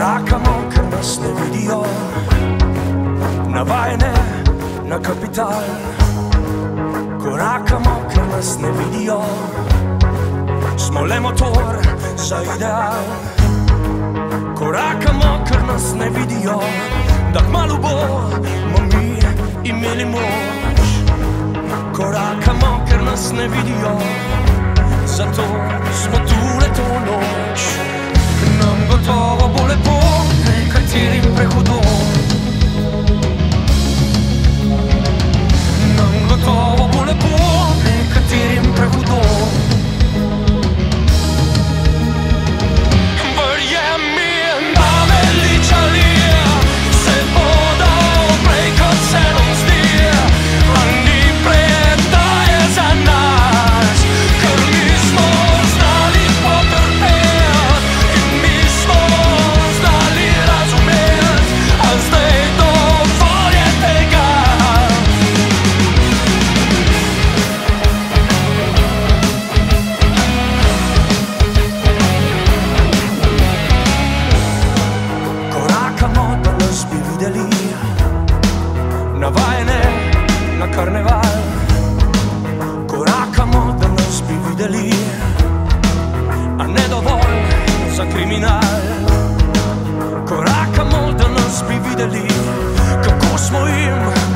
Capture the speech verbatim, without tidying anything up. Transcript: Korakamo, că ne stevidio na vajne, na kapital. Korakamo, că ne stevidio, smo le motor za ideal. Korakamo, că ne stevidio, da kmalu bomo mi imeli moč. Korakamo, că ne stevidio, zato smo tu leto noč. Nam gotovo bo lepo, nekaterim prehudo. Nam gotovo bo lepo, nekaterim prehudo. Verjemi, da me ličali, se bodo prej, kot se nam zdi. A ni predaje za nas, ker nismo znali potrpeti in nismo znali razumeti. A zdaj dovolj je tega. Korakamo, da nas bi videli, navajene na karneval. Korakamo, da nas bi videli, a ne dovolj za kriminal. Korakamo, da nas bi videli, kako smo jim